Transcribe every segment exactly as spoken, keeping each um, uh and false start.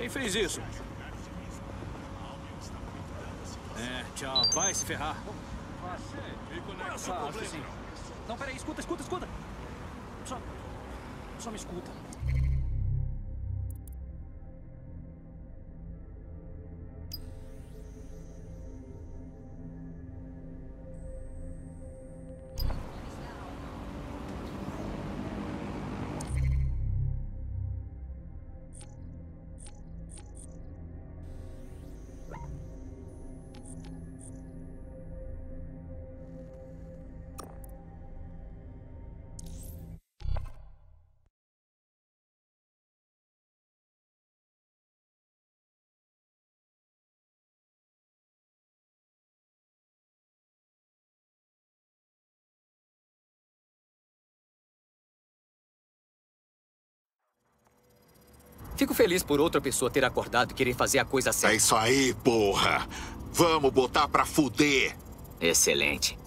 Quem fez isso? É, tchau. Vai se ferrar. Qual é o seu problema? Não, peraí. Escuta, escuta, escuta. Só... Só me escuta. Fico feliz por outra pessoa ter acordado e querer fazer a coisa certa. É isso aí, porra! Vamos botar pra fuder! Excelente.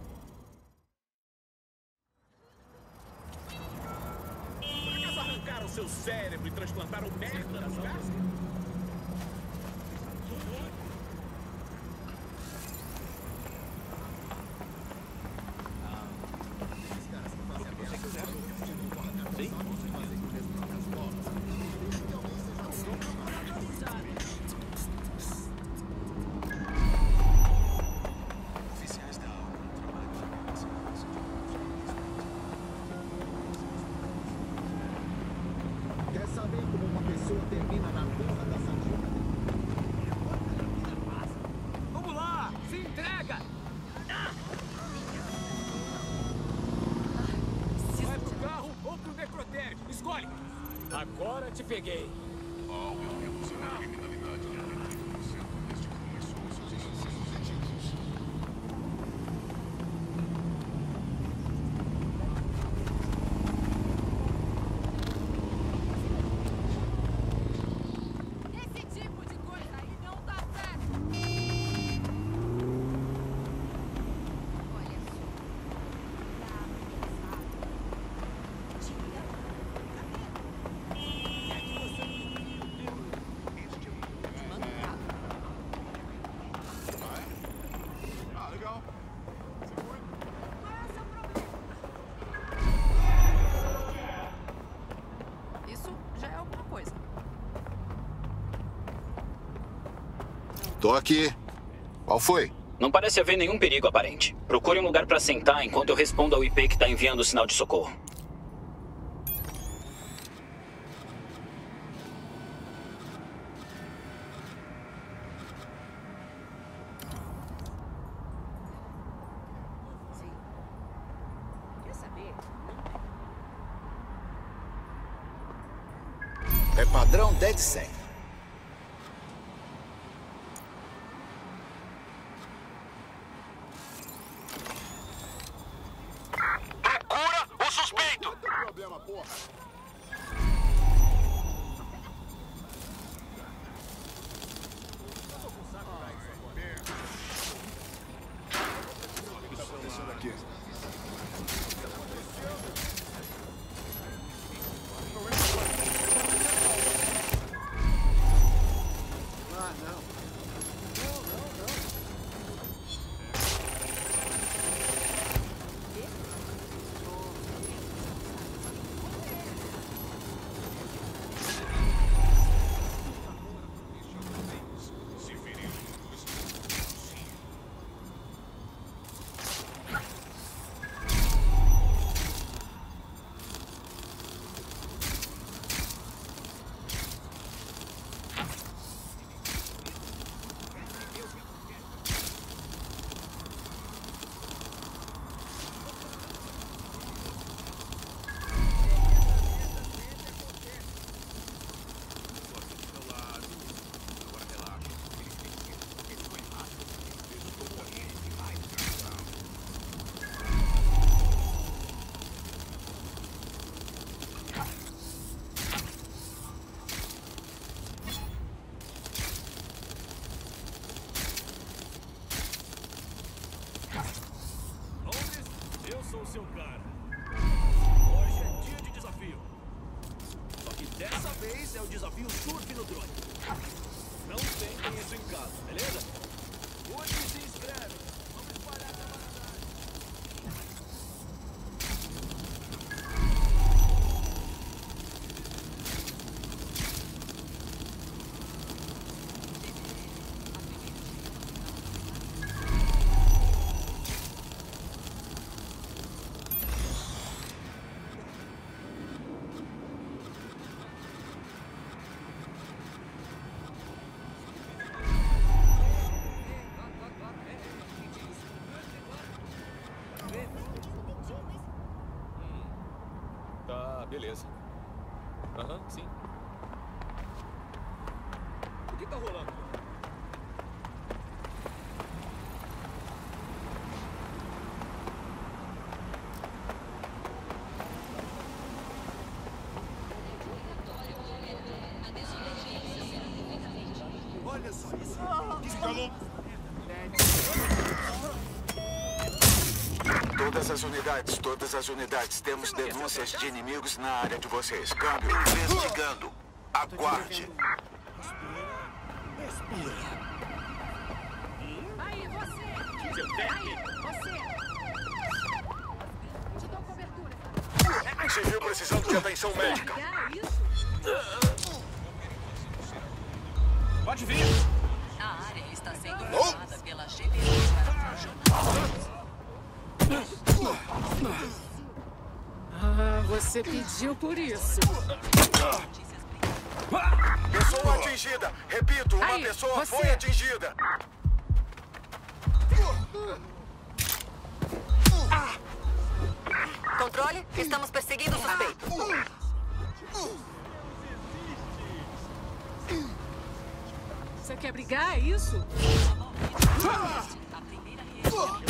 Acaso arrancaram seu cérebro e transplantaram merda na sua casa? Tô aqui. Qual foi? Não parece haver nenhum perigo aparente. Procure um lugar pra sentar enquanto eu respondo ao I P que tá enviando o sinal de socorro. É padrão DedSec. Dessa vez é o desafio surf no drone. Não tentem isso em casa, beleza? Hoje se inscreve. Vamos espalhar a beleza. Aham, uhum, sim. O que tá rolando? Olha só isso. Descalou. Todas as unidades, todas as unidades, temos denúncias de inimigos na área de vocês. Câmbio, investigando. Aguarde. Respira. Aí, você! Seu Aí, você! Te dou cobertura. Civil precisando de atenção médica. Pode vir. A área está sendo tomada pela G P S. Ah, você pediu por isso. Pessoa atingida. Repito, uma Aí, pessoa você. foi atingida. Ah. Controle, estamos perseguindo o suspeito. Você quer brigar, é isso? Ah. A primeira reação.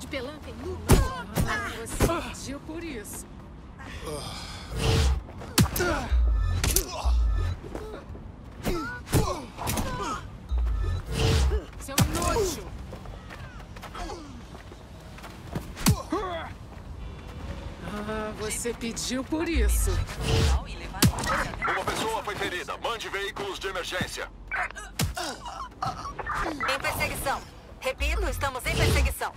De pelanca em nu. Ah, você pediu por isso. Seu nojo. Ah, você pediu por isso. Uma pessoa foi ferida. Mande veículos de emergência. Em perseguição. Repito, estamos em perseguição.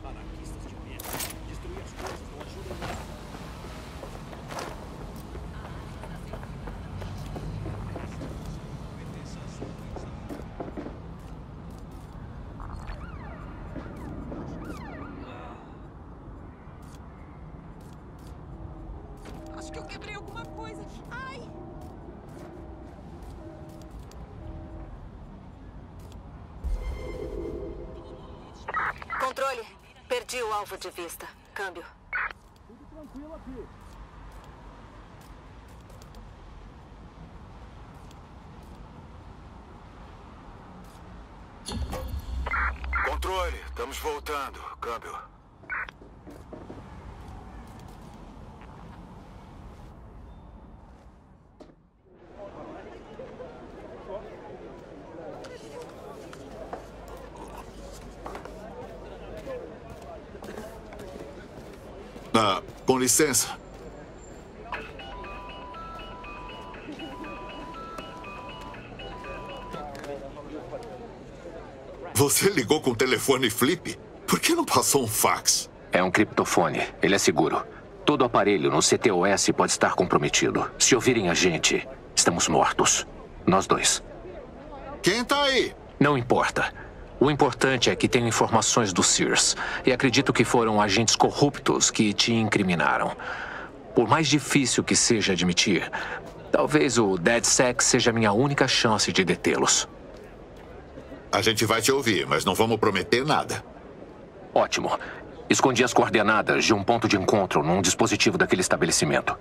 Anarquistas de merda. Destruir as coisas não ajuda em nada. Alvo de vista. Câmbio. Tudo tranquilo aqui. Controle, estamos voltando. Câmbio. Ah, com licença. Você ligou com o telefone flip? Por que não passou um fax? É um criptofone. Ele é seguro. Todo aparelho no C T O S pode estar comprometido. Se ouvirem a gente, estamos mortos. Nós dois. Quem tá aí? Não importa. O importante é que tenho informações do C I R S e acredito que foram agentes corruptos que te incriminaram. Por mais difícil que seja admitir, talvez o DedSec seja a minha única chance de detê-los. A gente vai te ouvir, mas não vamos prometer nada. Ótimo. Escondi as coordenadas de um ponto de encontro num dispositivo daquele estabelecimento.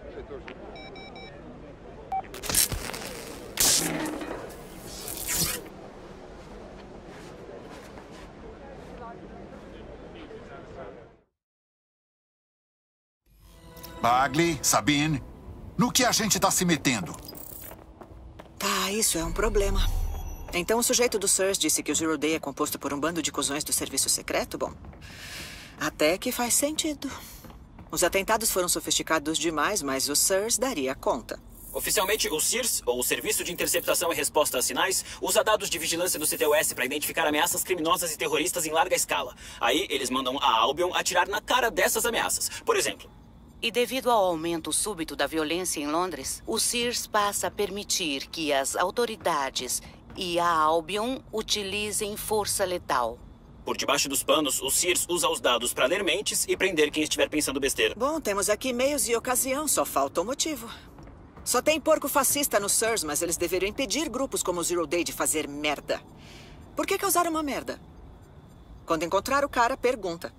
Bagley, Sabine, no que a gente tá se metendo? Tá, isso é um problema. Então o sujeito do SIRS disse que o Zero Day é composto por um bando de cuzões do serviço secreto? Bom, até que faz sentido. Os atentados foram sofisticados demais, mas o SIRS daria conta. Oficialmente, o CIRS, ou Serviço de Interceptação e Resposta a Sinais, usa dados de vigilância do C T O S para identificar ameaças criminosas e terroristas em larga escala. Aí, eles mandam a Albion atirar na cara dessas ameaças, por exemplo. E devido ao aumento súbito da violência em Londres, o CIRS passa a permitir que as autoridades e a Albion utilizem força letal. Por debaixo dos panos, o CIRS usa os dados para ler mentes e prender quem estiver pensando besteira. Bom, temos aqui meios e ocasião, só falta o motivo. Só tem porco fascista no SIRS, mas eles deveriam impedir grupos como o Zero Day de fazer merda. Por que causar uma merda? Quando encontrar o cara, pergunta.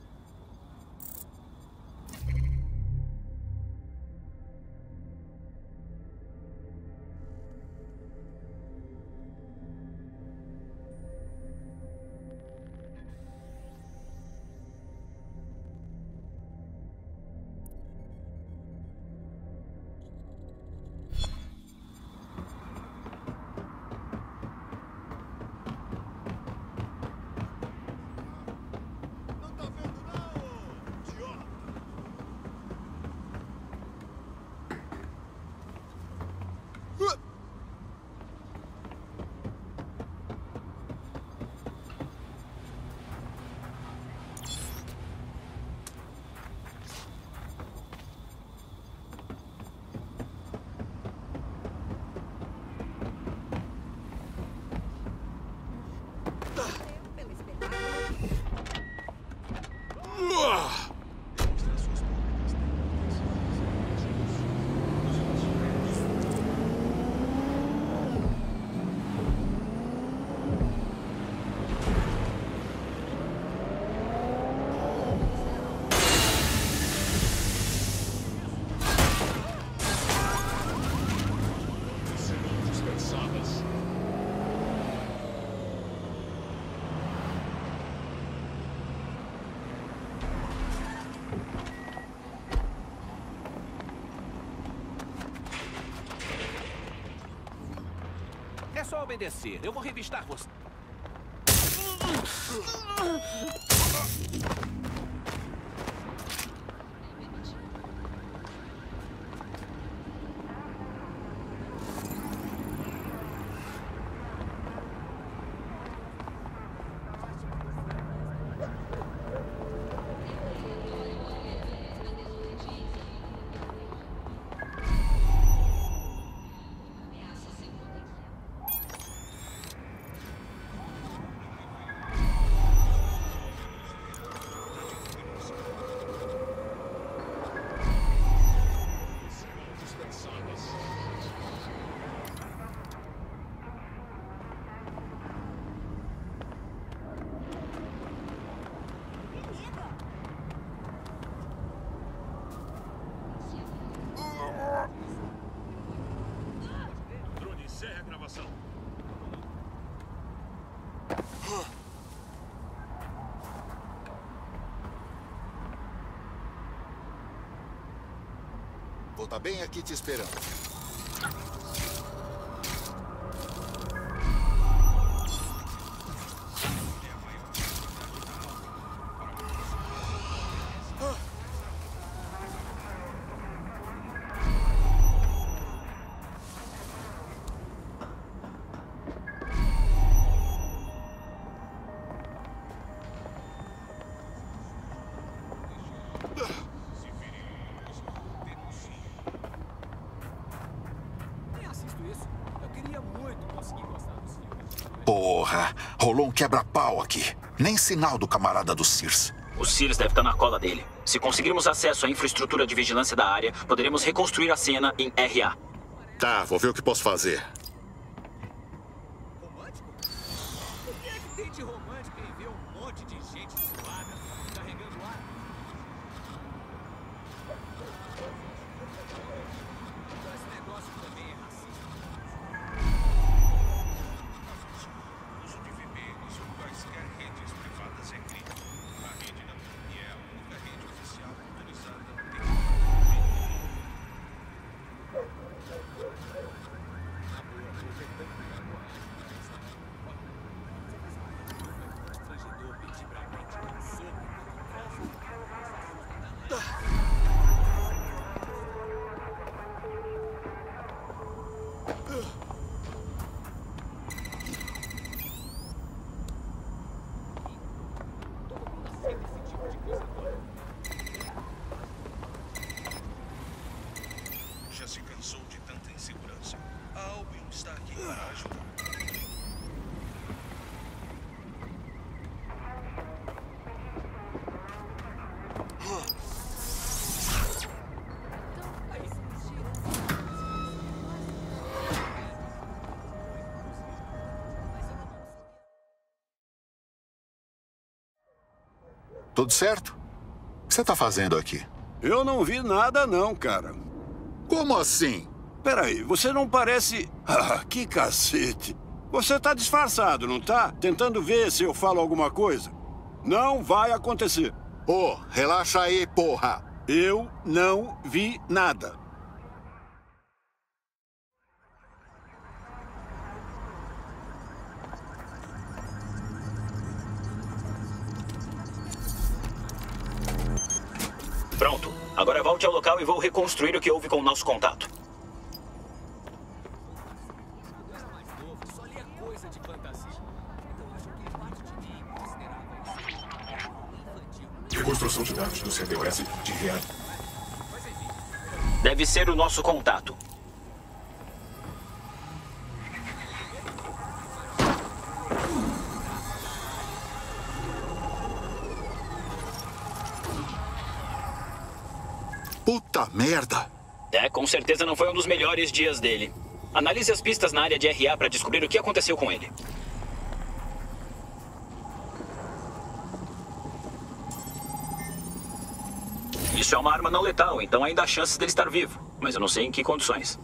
Só obedecer. Eu vou revistar você. Vou estar bem aqui te esperando. Rolou um quebra-pau aqui. Nem sinal do camarada do CIRS. O CIRS deve estar na cola dele. Se conseguirmos acesso à infraestrutura de vigilância da área, poderemos reconstruir a cena em R A. Tá, vou ver o que posso fazer. Tudo certo? O que você tá fazendo aqui? Eu não vi nada não, cara. Como assim? Peraí, você não parece... Ah, que cacete. Você tá disfarçado, não tá? Tentando ver se eu falo alguma coisa. Não vai acontecer. Ô, oh, relaxa aí, porra. Eu não vi nada. Pronto. Agora volte ao local e vou reconstruir o que houve com o nosso contato. Reconstrução de dados do C T O S de real. Deve ser o nosso contato. Puta merda! É, com certeza não foi um dos melhores dias dele. Analise as pistas na área de R A para descobrir o que aconteceu com ele. Isso é uma arma não letal, então ainda há chances dele estar vivo. Mas eu não sei em que condições.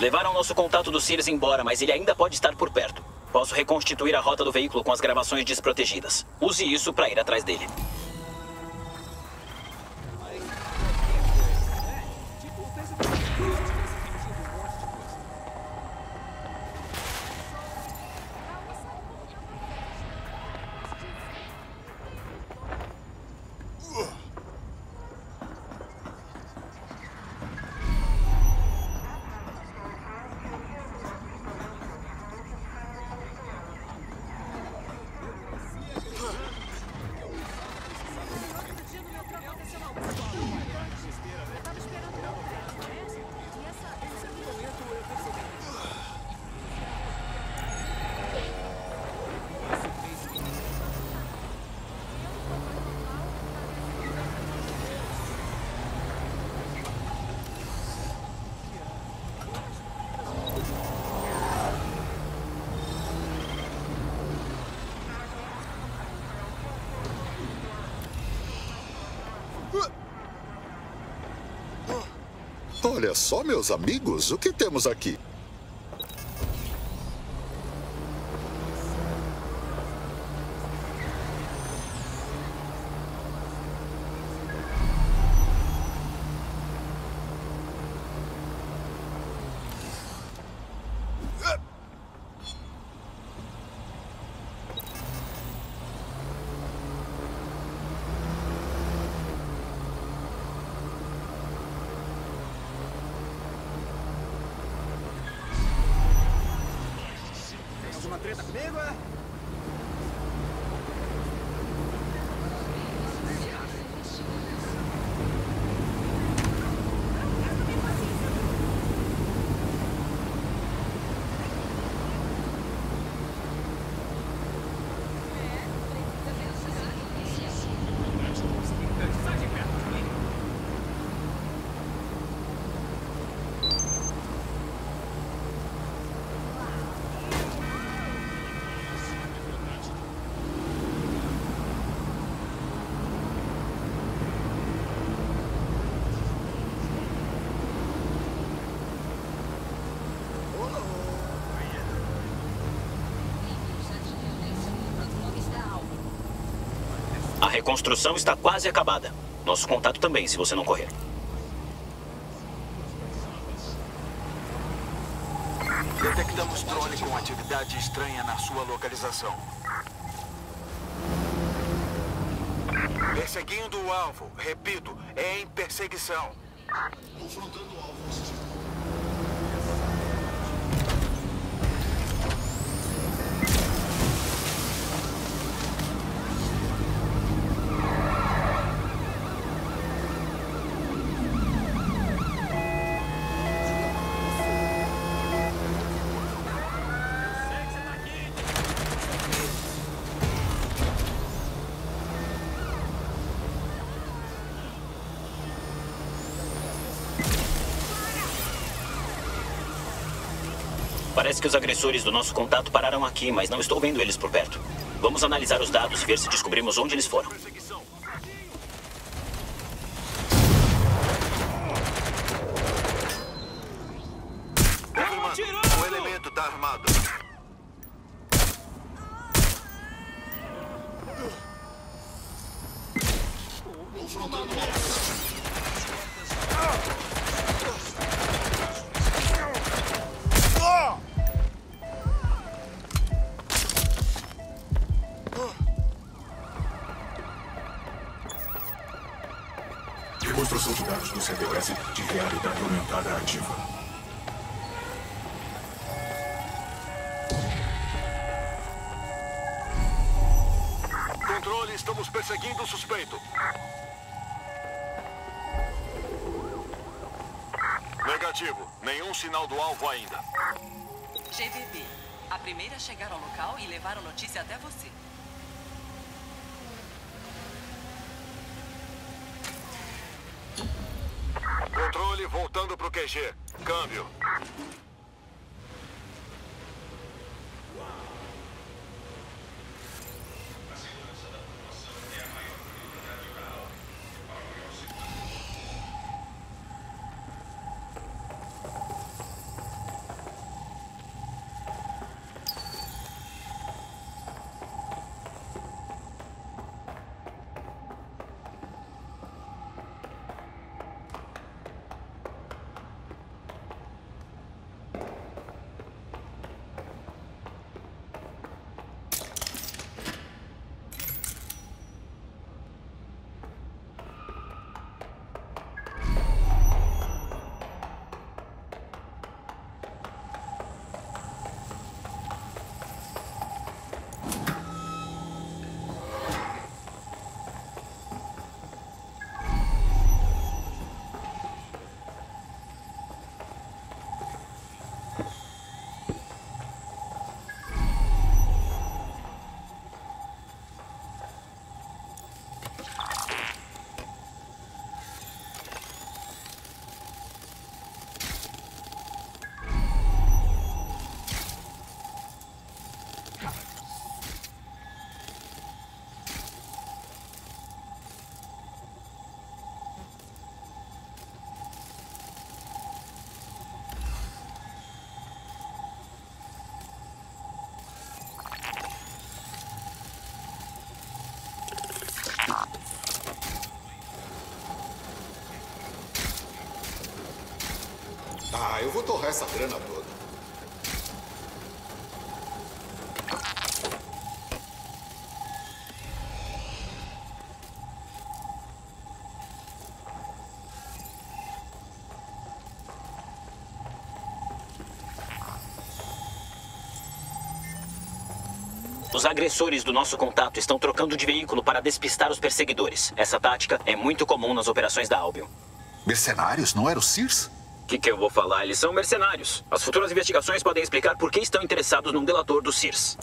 Levaram nosso contato do C I R S embora, mas ele ainda pode estar por perto. Posso reconstituir a rota do veículo com as gravações desprotegidas. Use isso para ir atrás dele. Olha só, meus amigos, o que temos aqui? A reconstrução está quase acabada. Nosso contato também, se você não correr. Detectamos drone com atividade estranha na sua localização. Perseguindo o alvo. Repito, é em perseguição. Confrontando o alvo. Parece que os agressores do nosso contato pararam aqui, mas não estou vendo eles por perto. Vamos analisar os dados e ver se descobrimos onde eles foram. O elemento está armado. Demonstração de dados do C T O S de realidade aumentada ativa. Controle, estamos perseguindo o suspeito. Negativo. Nenhum sinal do alvo ainda. G V B, a primeira a chegar ao local e levar a notícia até você. Controle, voltando para o Q G. Câmbio. Ah, eu vou torrar essa grana toda. Os agressores do nosso contato estão trocando de veículo para despistar os perseguidores. Essa tática é muito comum nas operações da Albion. Mercenários? Não era o C I R S? O que, que eu vou falar? Eles são mercenários. As futuras investigações podem explicar por que estão interessados num delator do C I R S.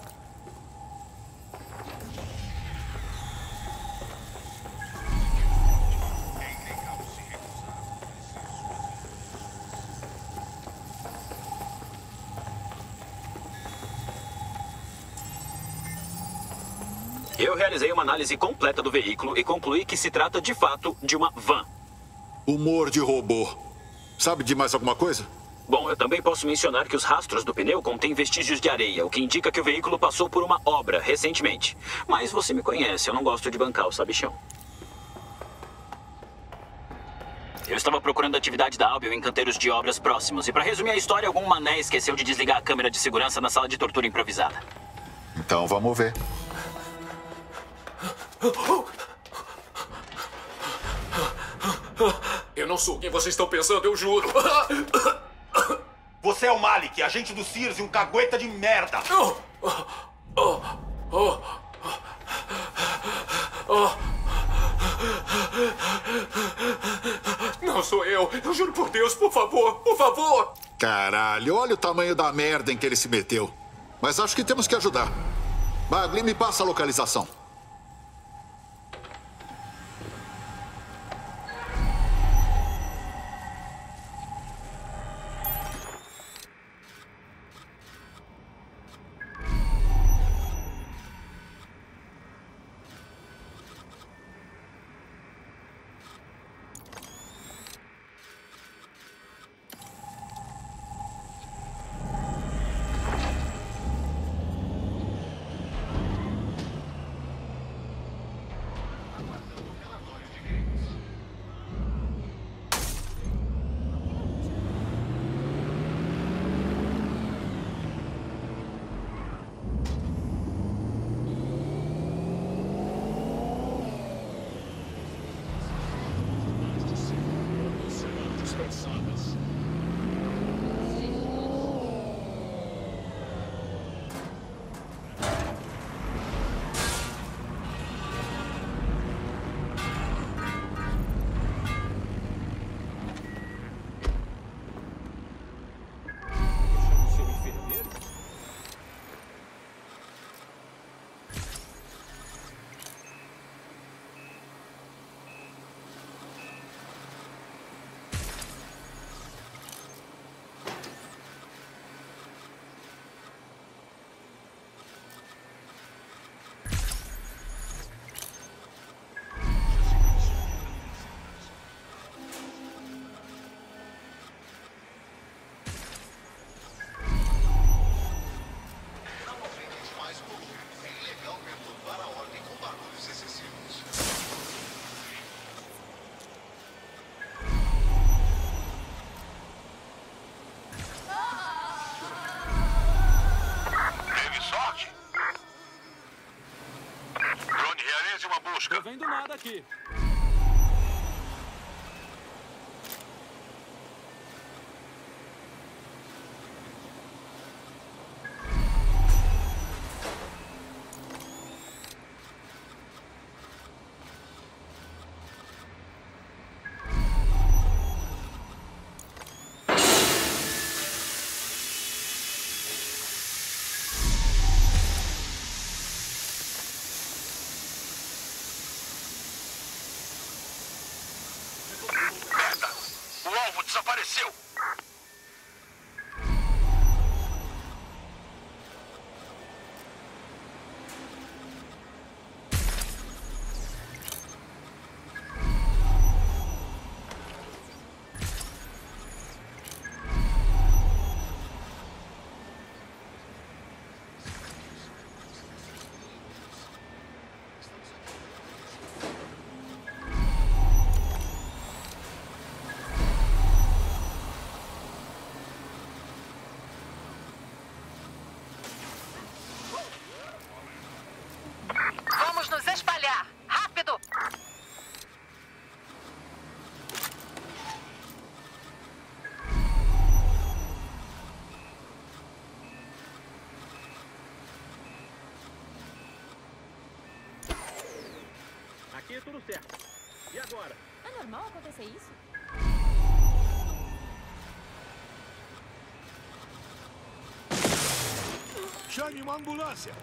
Eu realizei uma análise completa do veículo e concluí que se trata, de fato, de uma van. Humor de robô. Sabe de mais alguma coisa? Bom, eu também posso mencionar que os rastros do pneu contêm vestígios de areia, o que indica que o veículo passou por uma obra recentemente. Mas você me conhece, eu não gosto de bancar o sabichão. Eu estava procurando a atividade da Albion em canteiros de obras próximos e, para resumir a história, algum mané esqueceu de desligar a câmera de segurança na sala de tortura improvisada. Então vamos ver. Eu não sou quem vocês estão pensando, eu juro. Você é o Malik, agente do C I R S e um cagueta de merda. Oh, oh, oh, oh, oh. Não sou eu, eu juro por Deus, por favor, por favor. Caralho, olha o tamanho da merda em que ele se meteu. Mas acho que temos que ajudar. Bagley, me passa a localização. busca. Não tô vendo nada aqui. Desapareceu! Aqui é tudo certo. E agora? É normal acontecer isso? Chame uma ambulância!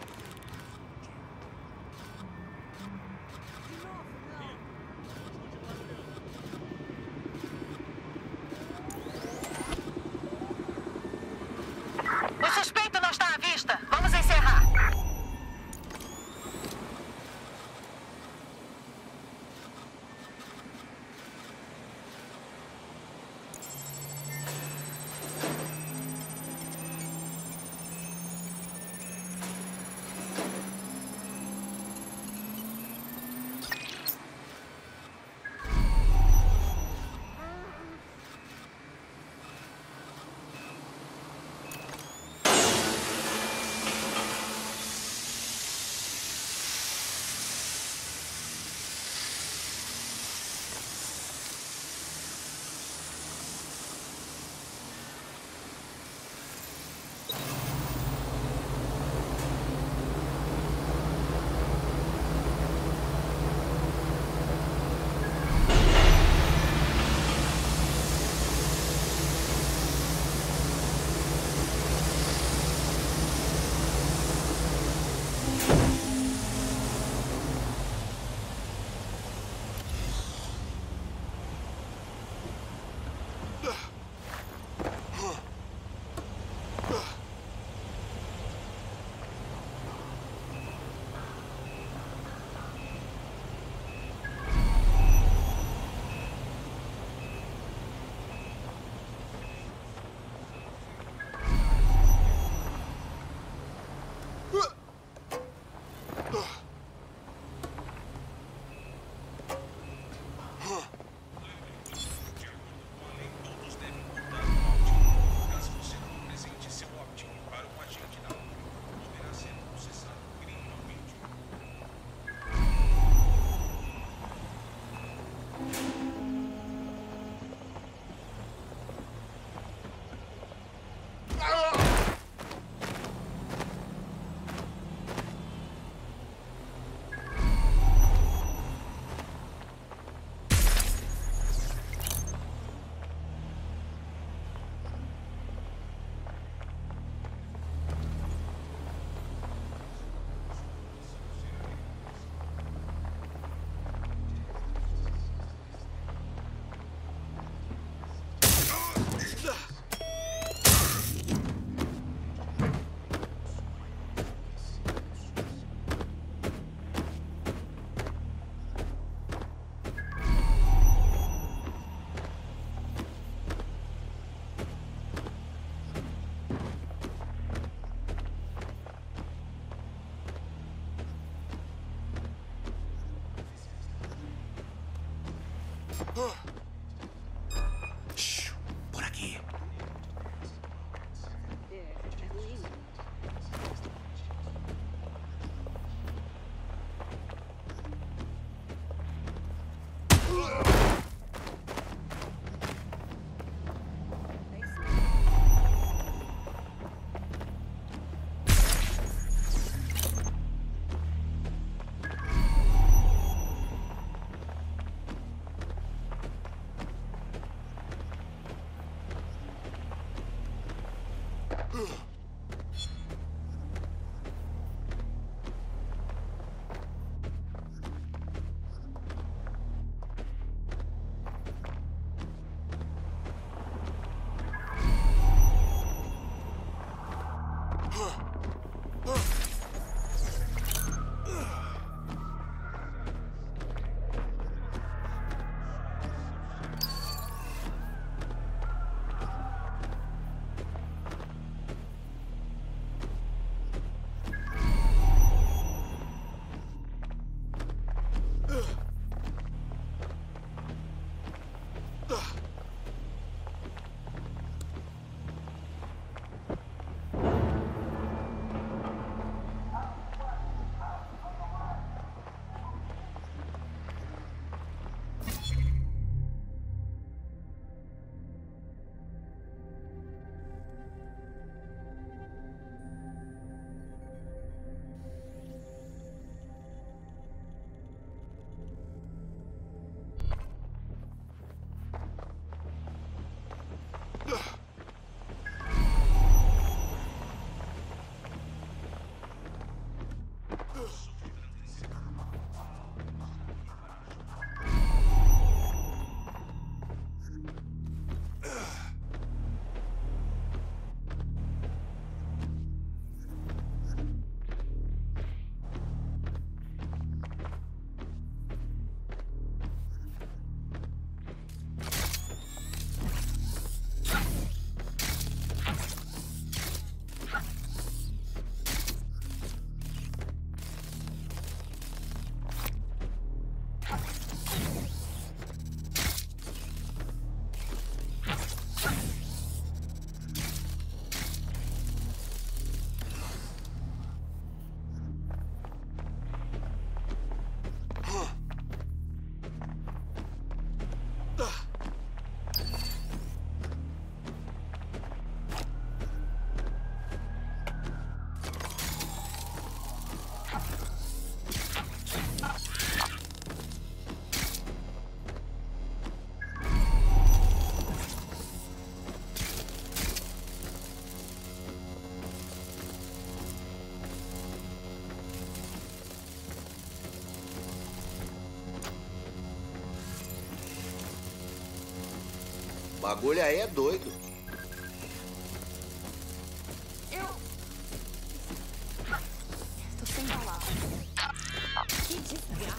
O bagulho aí é doido. Eu... Tô sem palavras. Que desgraça.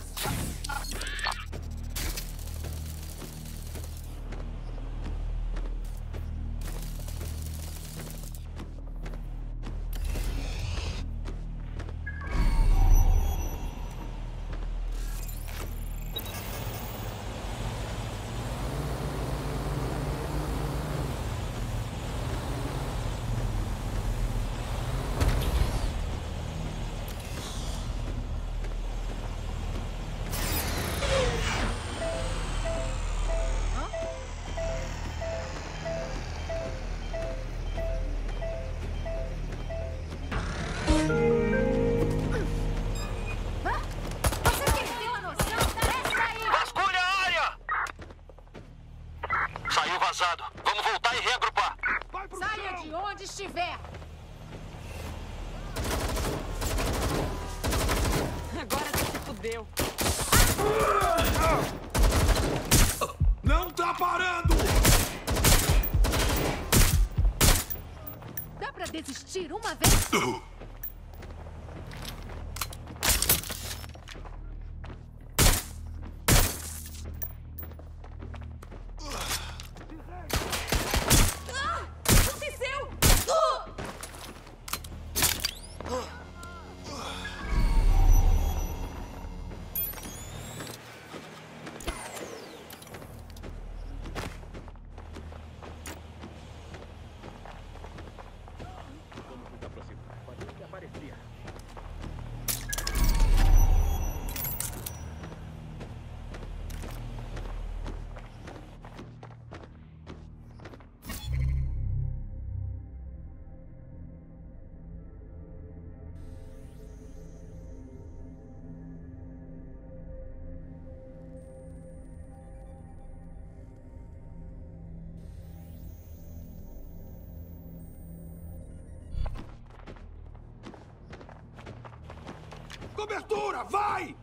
cobertura! Vai!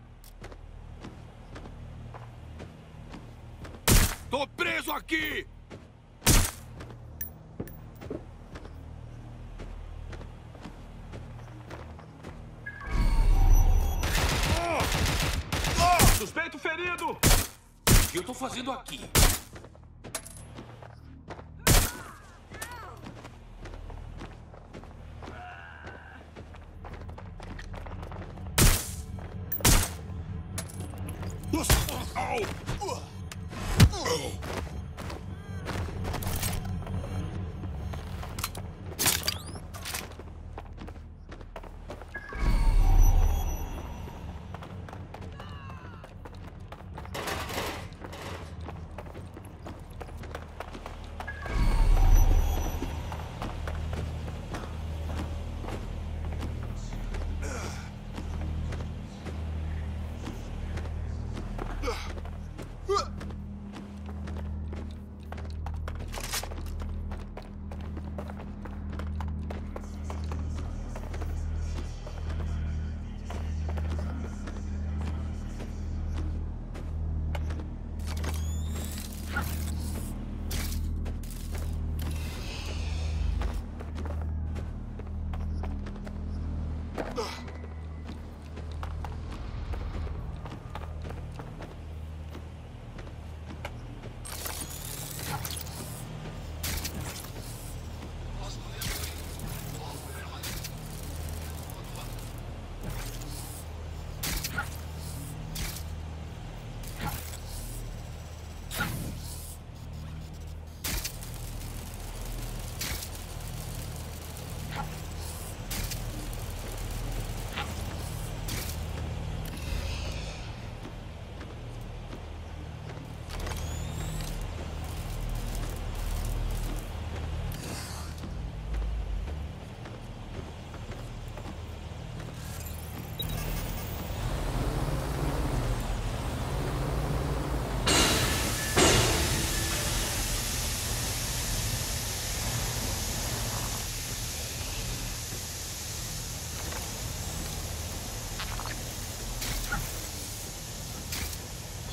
Tô preso aqui! Suspeito ferido! O que eu tô fazendo aqui?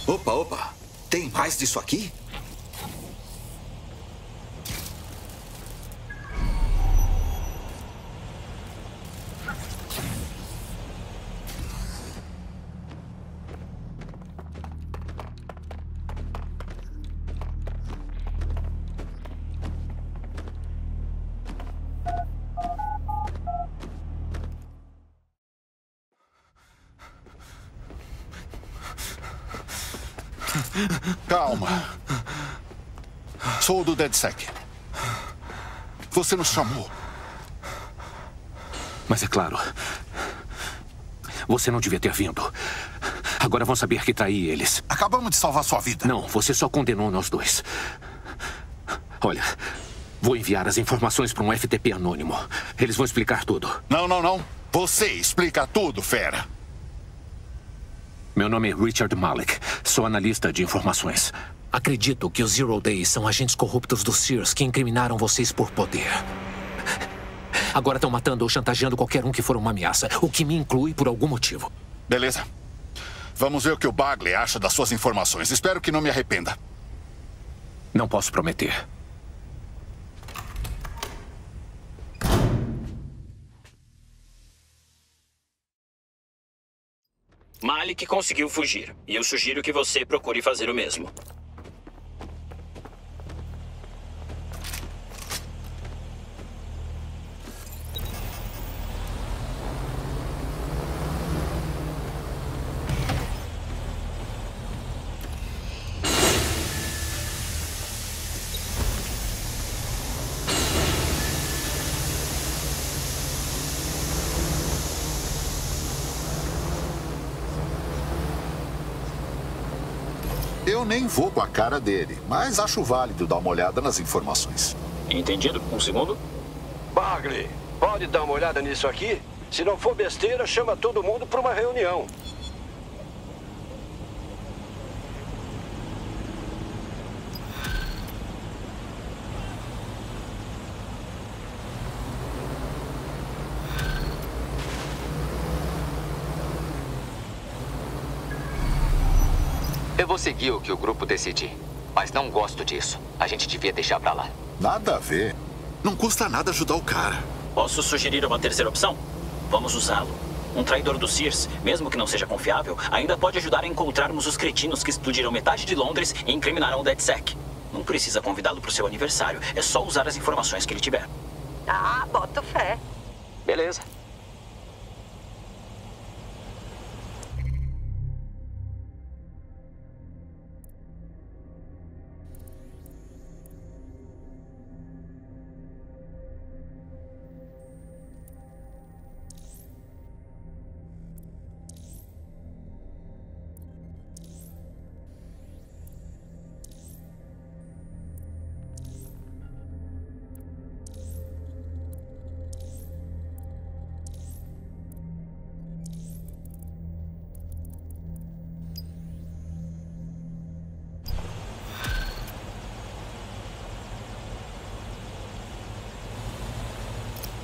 Opa, opa! Tem mais disso aqui? Calma. Sou do DedSec. Você nos chamou. Mas é claro. Você não devia ter vindo. Agora vão saber que traí eles. Acabamos de salvar sua vida. Não, você só condenou nós dois. Olha, vou enviar as informações para um F T P anônimo. Eles vão explicar tudo. Não, não, não. Você explica tudo, fera. Meu nome é Richard Malik. Sou analista de informações. Acredito que os Zero Day são agentes corruptos do C I R S que incriminaram vocês por poder. Agora estão matando ou chantageando qualquer um que for uma ameaça, o que me inclui por algum motivo. Beleza. Vamos ver o que o Bagley acha das suas informações. Espero que não me arrependa. Não posso prometer. Malik conseguiu fugir, e eu sugiro que você procure fazer o mesmo. Eu nem vou com a cara dele, mas acho válido dar uma olhada nas informações. Entendido. Um segundo. Bagley, pode dar uma olhada nisso aqui? Se não for besteira, chama todo mundo para uma reunião. Eu vou seguir o que o grupo decidir, mas não gosto disso. A gente devia deixar pra lá. Nada a ver. Não custa nada ajudar o cara. Posso sugerir uma terceira opção? Vamos usá-lo. Um traidor do C I R S, mesmo que não seja confiável, ainda pode ajudar a encontrarmos os cretinos que explodiram metade de Londres e incriminaram o DedSec. Não precisa convidá-lo pro seu aniversário. É só usar as informações que ele tiver. Ah, boto fé. Beleza.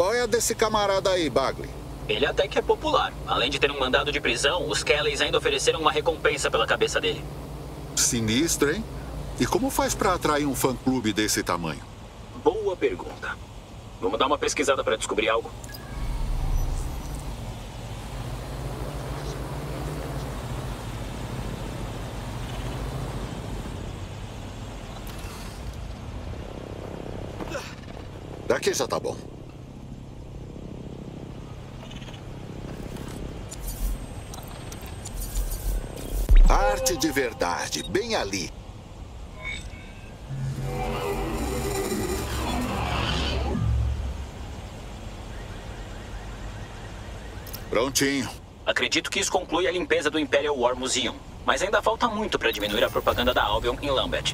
Olha desse camarada aí, Bagley. Ele até que é popular. Além de ter um mandado de prisão, os Kellys ainda ofereceram uma recompensa pela cabeça dele. Sinistro, hein? E como faz pra atrair um fã-clube desse tamanho? Boa pergunta. Vamos dar uma pesquisada pra descobrir algo? Daqui já tá bom. Arte de verdade, bem ali. Prontinho. Acredito que isso conclui a limpeza do Imperial War Museum, mas ainda falta muito para diminuir a propaganda da Albion em Lambert.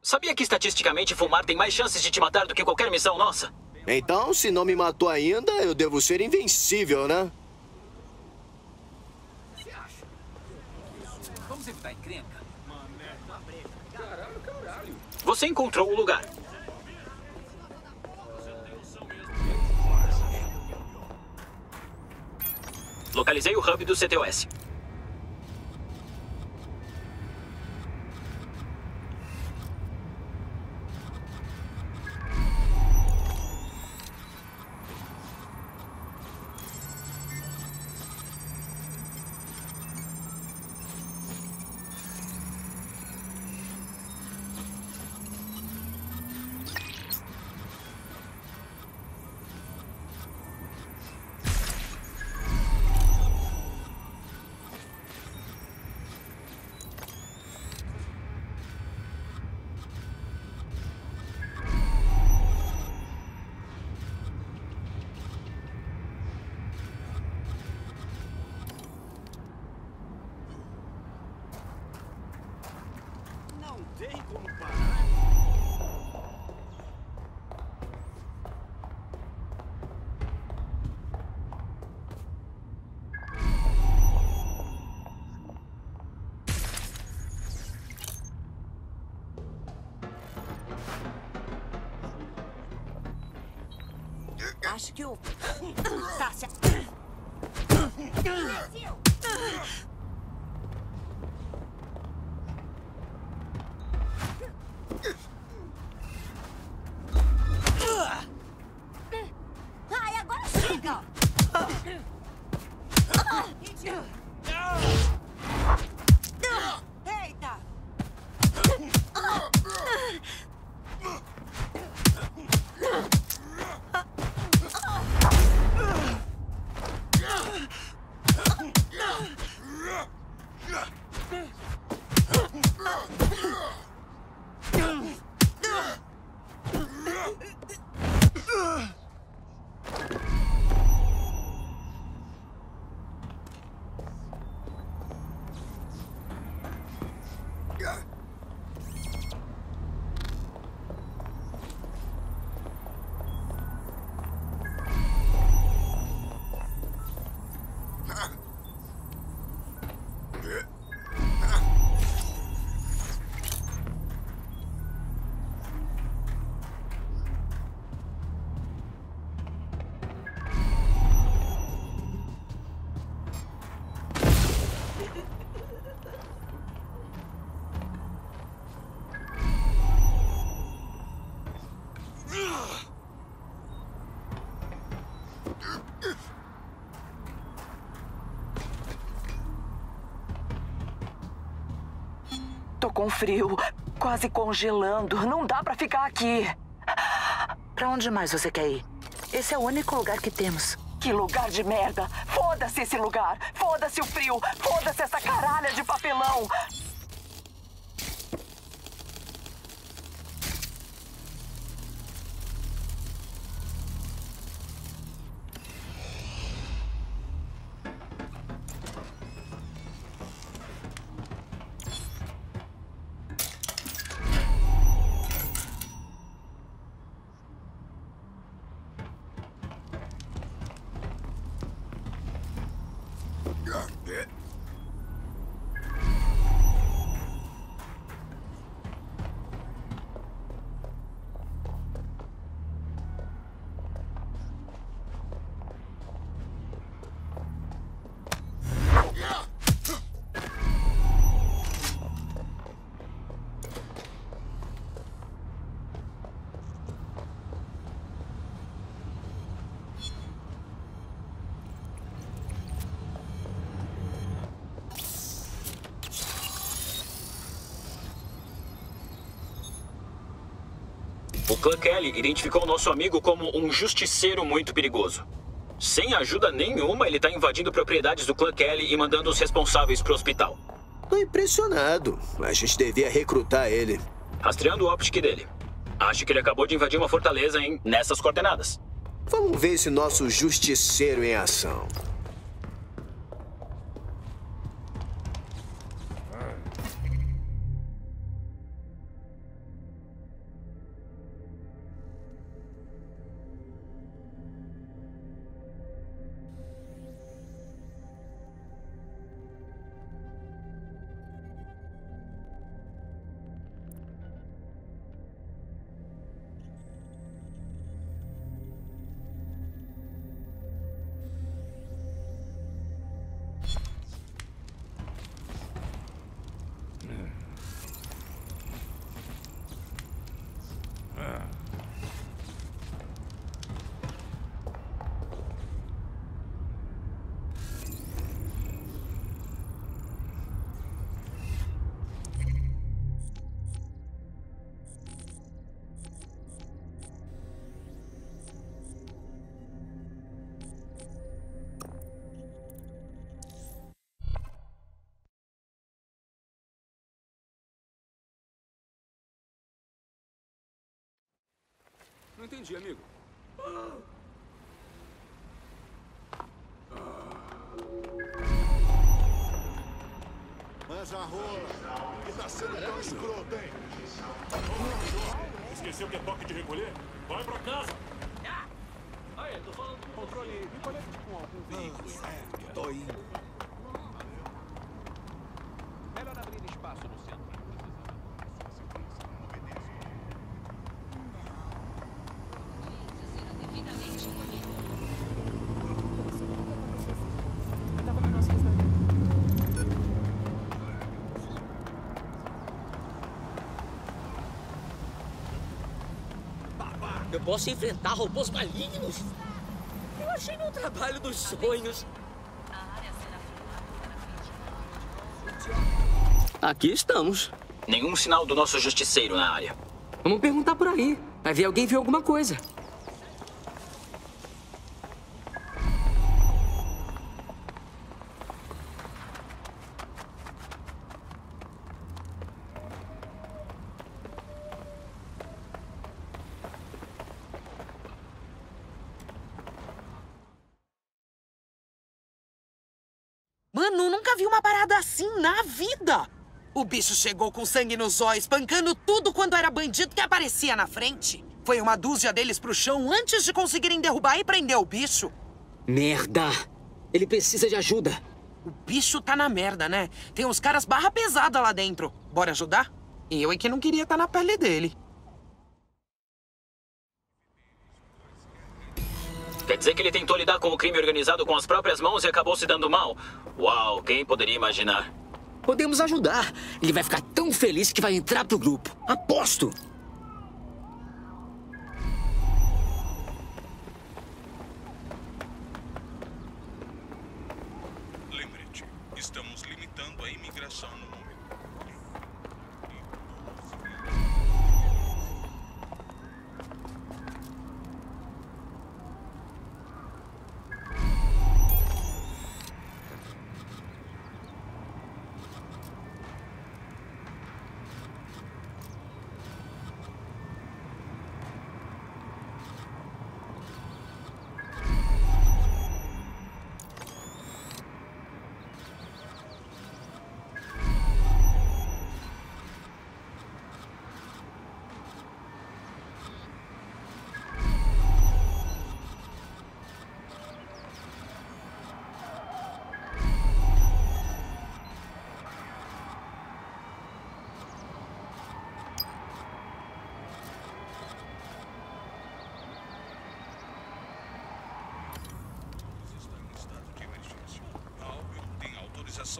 Sabia que estatisticamente fumar tem mais chances de te matar do que qualquer missão nossa? Então, se não me matou ainda, eu devo ser invencível, né? Você acha? Vamos evitar encrenca? Caralho, caralho. Você encontrou o lugar. Localizei o hub do C T O S. Acho que eu... Sácia. Ai, agora chega! Eita! Tô com frio, quase congelando. Não dá pra ficar aqui. Pra onde mais você quer ir? Esse é o único lugar que temos. Que lugar de merda! Foda-se esse lugar! Foda-se o frio! Foda-se essa caralha de papelão! O Clã Kelly identificou nosso amigo como um justiceiro muito perigoso. Sem ajuda nenhuma, ele está invadindo propriedades do Clã Kelly e mandando os responsáveis para o hospital. Tô impressionado. A gente devia recrutar ele. Rastreando o optic dele. Acho que ele acabou de invadir uma fortaleza, hein? Nessas coordenadas. Vamos ver esse nosso justiceiro em ação. Não entendi, amigo. Mas a rola, que tá sendo tão escrota, hein? Esqueceu que é toque de recolher? Vai pra casa! Ah, eu tô falando do controle. Me conecte com algum veículo. Eu tô indo. Melhor abrir espaço no centro. Eu posso enfrentar robôs malignos? Eu achei meu trabalho dos sonhos. Aqui estamos. Nenhum sinal do nosso justiceiro na área. Vamos perguntar por aí. Vai ver alguém viu alguma coisa. Assim na vida. O bicho chegou com sangue nos olhos, espancando tudo quanto era bandido que aparecia na frente. Foi uma dúzia deles pro chão antes de conseguirem derrubar e prender o bicho. Merda! Ele precisa de ajuda. O bicho tá na merda, né? Tem uns caras barra pesada lá dentro. Bora ajudar? Eu é que não queria estar na pele dele. Quer dizer que ele tentou lidar com o crime organizado com as próprias mãos e acabou se dando mal? Uau, quem poderia imaginar? Podemos ajudar. Ele vai ficar tão feliz que vai entrar pro grupo. Aposto! Lembre-te, estamos limitando a imigração no momento.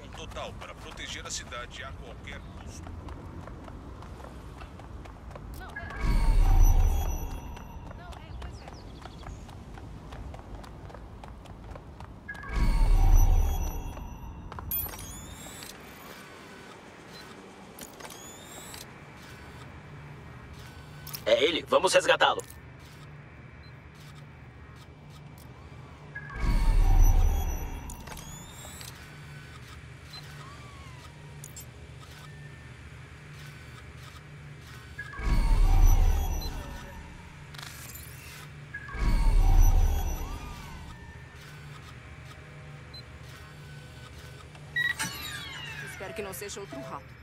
destruição total para proteger a cidade a qualquer custo. É ele, vamos resgatá-lo. Espero que não seja outro rato.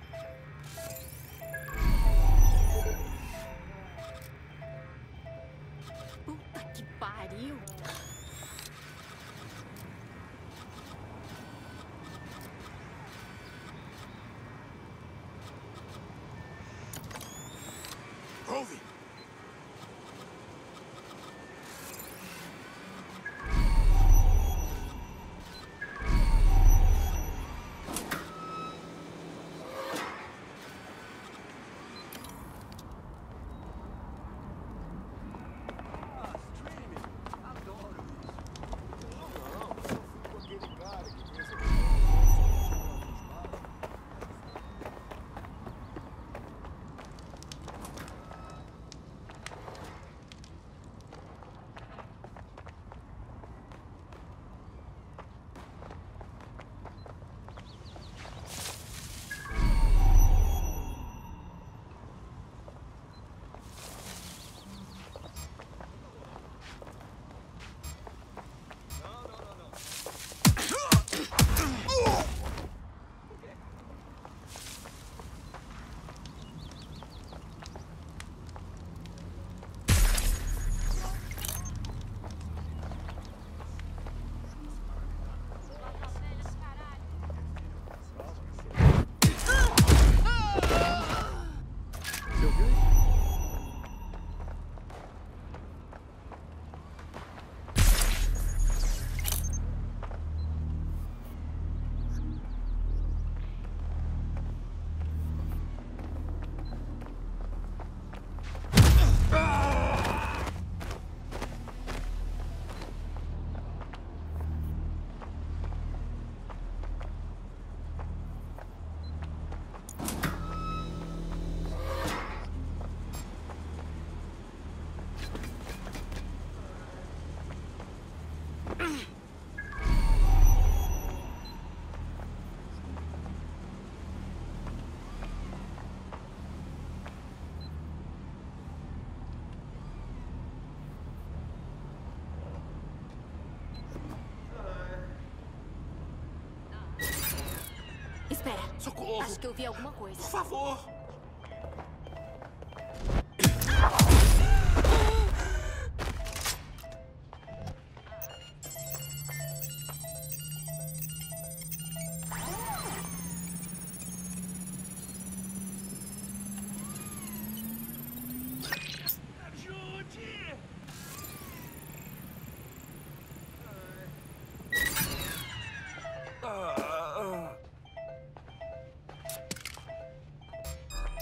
Espera. Socorro! Acho que eu vi alguma coisa. Por favor!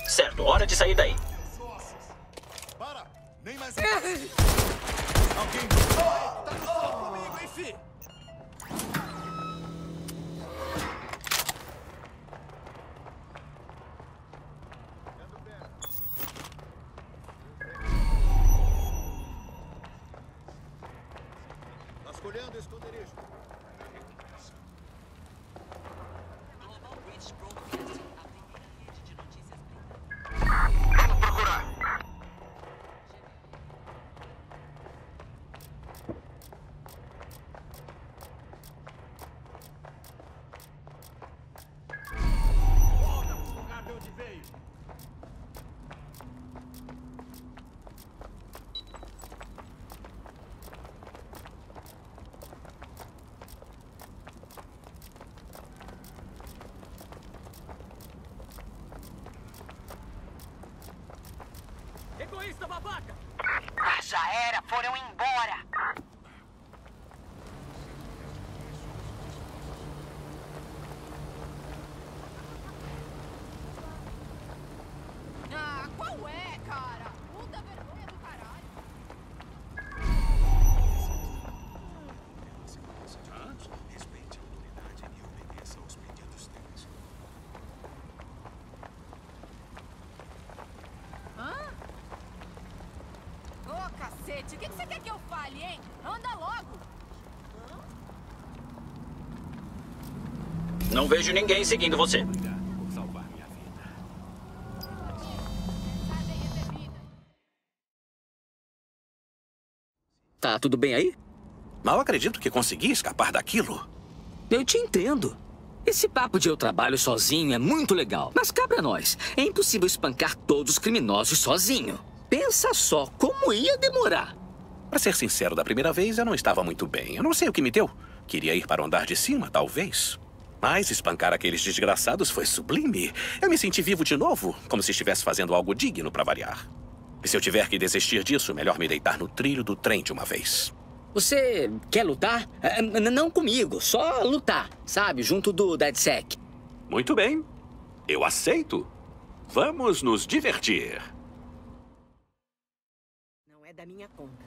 Certo, hora de sair daí. Para! Nem mais. Alguém. Tá só comigo, hein, fi? Vasculhando o esconderijo. Egoísta, babaca! Ah, já era! Foram embora! cacete! O que você quer que eu fale, hein? Anda logo! Não vejo ninguém seguindo você. Tá tudo bem aí? Mal acredito que consegui escapar daquilo. Eu te entendo. Esse papo de eu trabalho sozinho é muito legal. Mas cá pra nós, é impossível espancar todos os criminosos sozinho. Pensa só como ia demorar. Pra ser sincero, da primeira vez eu não estava muito bem. Eu não sei o que me deu. Queria ir para o andar de cima, talvez. Mas espancar aqueles desgraçados foi sublime. Eu me senti vivo de novo, como se estivesse fazendo algo digno pra variar. E se eu tiver que desistir disso, melhor me deitar no trilho do trem de uma vez. Você quer lutar? Não comigo, só lutar, sabe? Junto do DedSec. Muito bem. Eu aceito. Vamos nos divertir. Não é da minha conta.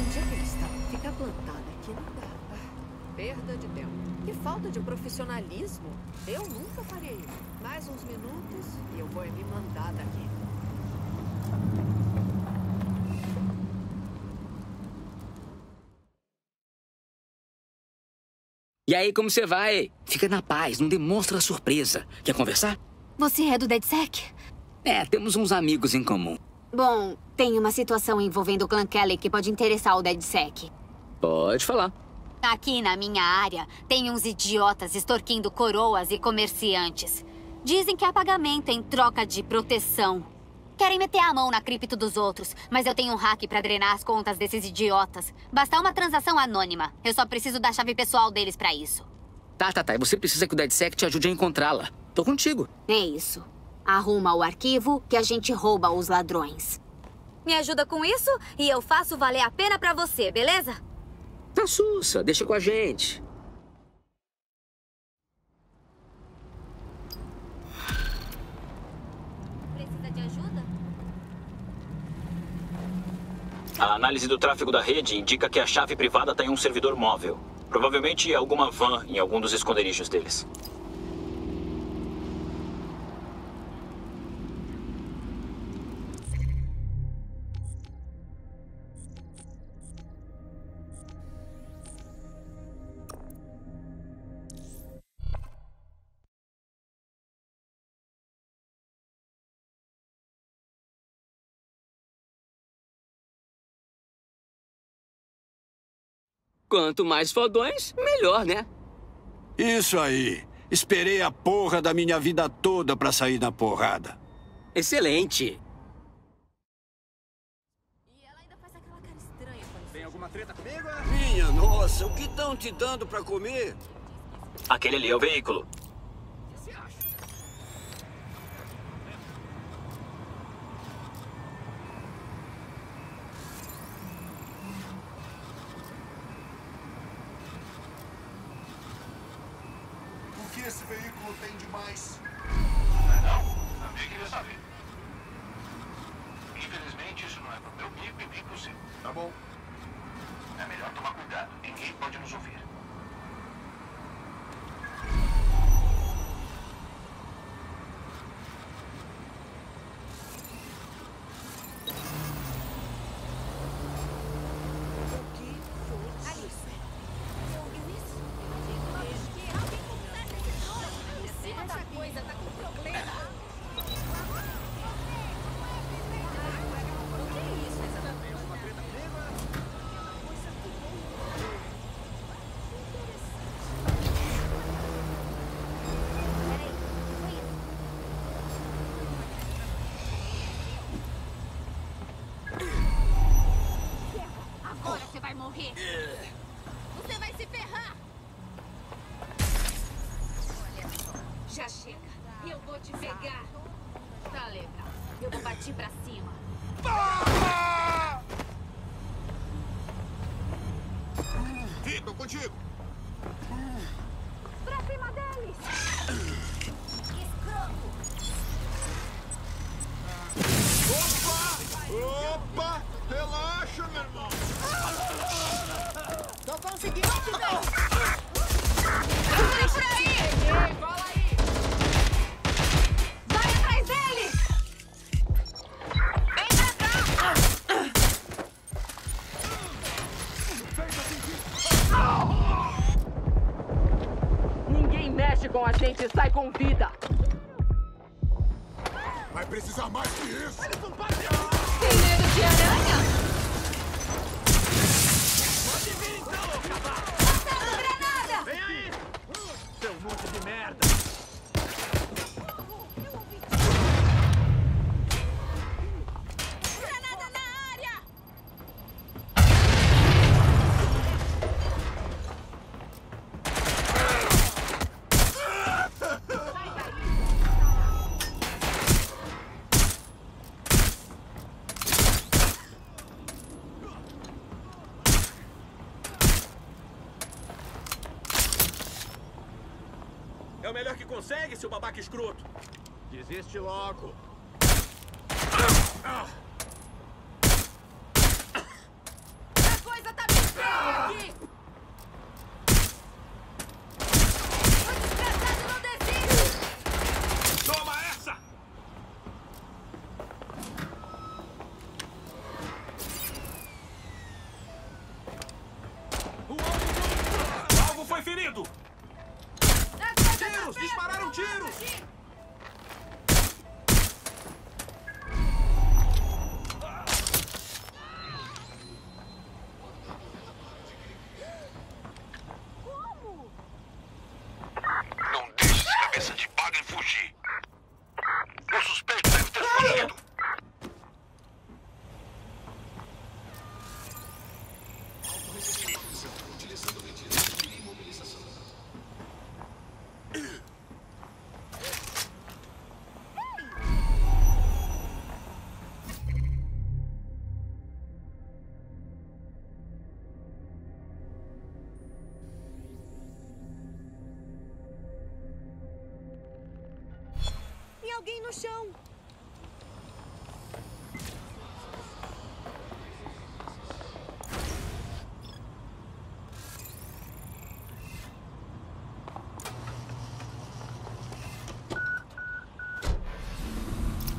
Onde é que eles estão? Fica plantada aqui não dá. Perda de tempo. Que falta de profissionalismo. Eu nunca faria isso. Mais uns minutos e eu vou me mandar daqui. E aí, como você vai? Fica na paz, não demonstra surpresa. Quer conversar? Você é do DedSec? É, temos uns amigos em comum. Bom, tem uma situação envolvendo o Clã Kelly que pode interessar o DedSec. Pode falar. Aqui na minha área, tem uns idiotas extorquindo coroas e comerciantes. Dizem que há pagamento em troca de proteção. Querem meter a mão na cripto dos outros, mas eu tenho um hack pra drenar as contas desses idiotas. Basta uma transação anônima. Eu só preciso da chave pessoal deles pra isso. Tá, tá, tá. E você precisa que o DedSec te ajude a encontrá-la. Tô contigo. É isso. Arruma o arquivo que a gente rouba os ladrões. Me ajuda com isso e eu faço valer a pena pra você, beleza? Tá sussa, deixa com a gente. Precisa de ajuda? A análise do tráfego da rede indica que a chave privada está em um servidor móvel. Provavelmente alguma van em algum dos esconderijos deles. Quanto mais fodões, melhor, né? Isso aí. Esperei a porra da minha vida toda pra sair na porrada. Excelente. E ela ainda faz aquela cara estranha. Tem alguma treta comigo? Minha nossa, o que estão te dando pra comer? Aquele ali é o veículo. Você vai se ferrar! Já chega! Eu vou te pegar! Tá legal! Eu vou partir pra cima! Fico contigo! Pra cima deles! Escroto! Opa! Opa! Relaxa, meu irmão! Tô conseguindo! Vai por aí! Fala aí! mexe com a gente e sai com vida. Vai precisar mais que isso. Eles são baseados. Tem medo de aranha? Pode vir então, ô cavalo. Passando granada. Vem aí. Seu monte de merda. Melhor que consegue, seu babaca escroto. Desiste logo. Ah! Ah! A coisa tá bem feia ah! aqui. O desgraçado não desiste. Toma essa! O alvo, o alvo foi ferido. Tiros! Dispararam tiros! Como? Não deixe esse cabeça de Bagley fugir! O suspeito deve ter fugido! Utilizando medidas de imobilização. Tem alguém no chão.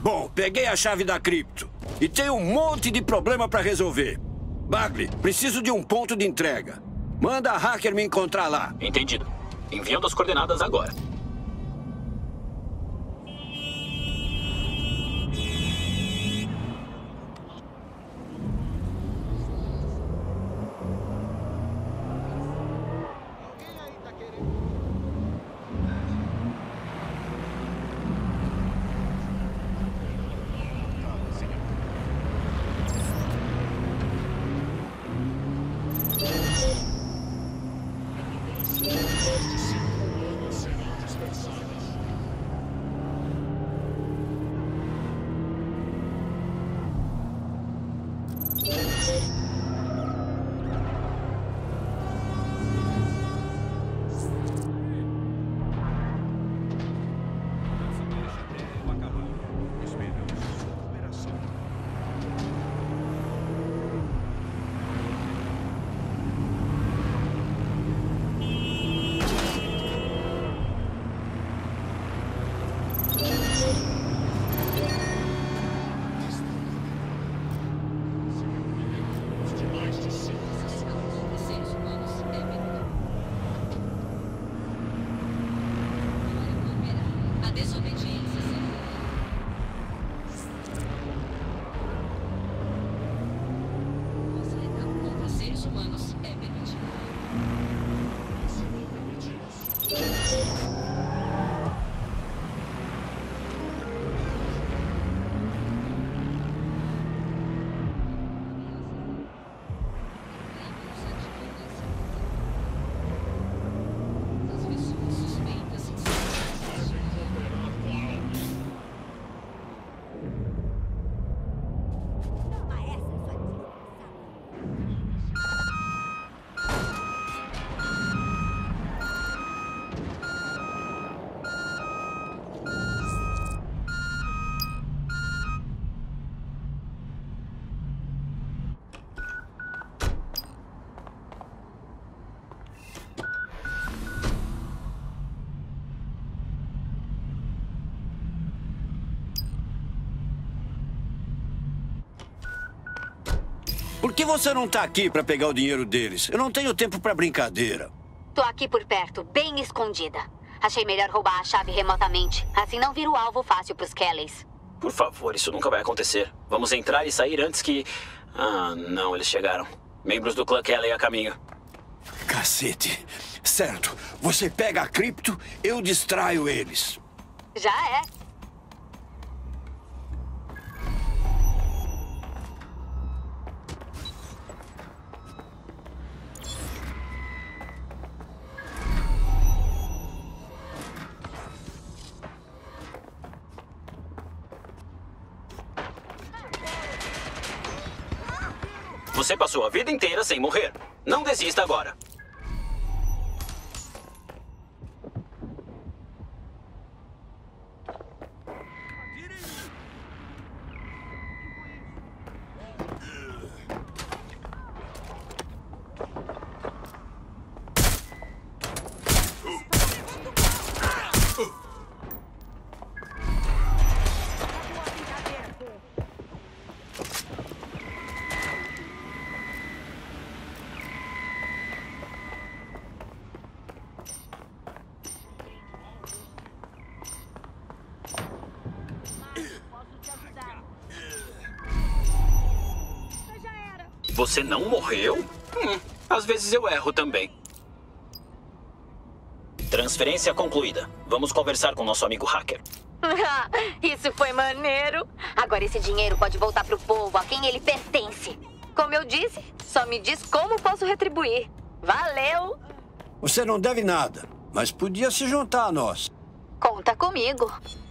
Bom, peguei a chave da cripto e tenho um monte de problema para resolver. Bagley, preciso de um ponto de entrega. Manda a hacker me encontrar lá. Entendido. Enviando as coordenadas agora. Por que você não tá aqui pra pegar o dinheiro deles? Eu não tenho tempo pra brincadeira. Tô aqui por perto, bem escondida. Achei melhor roubar a chave remotamente. Assim não vira o alvo fácil pros Kellys. Por favor, isso nunca vai acontecer. Vamos entrar e sair antes que... Ah, não, eles chegaram. Membros do Clã Kelly a caminho. Cacete. Certo. Você pega a cripto, eu distraio eles. Já é. Você passou a vida inteira sem morrer. Não desista agora. Você não morreu? Hum, às vezes eu erro também. Transferência concluída. Vamos conversar com nosso amigo hacker. Isso foi maneiro. Agora esse dinheiro pode voltar pro povo, a quem ele pertence. Como eu disse, só me diz como posso retribuir. Valeu! Você não deve nada, mas podia se juntar a nós. Conta comigo.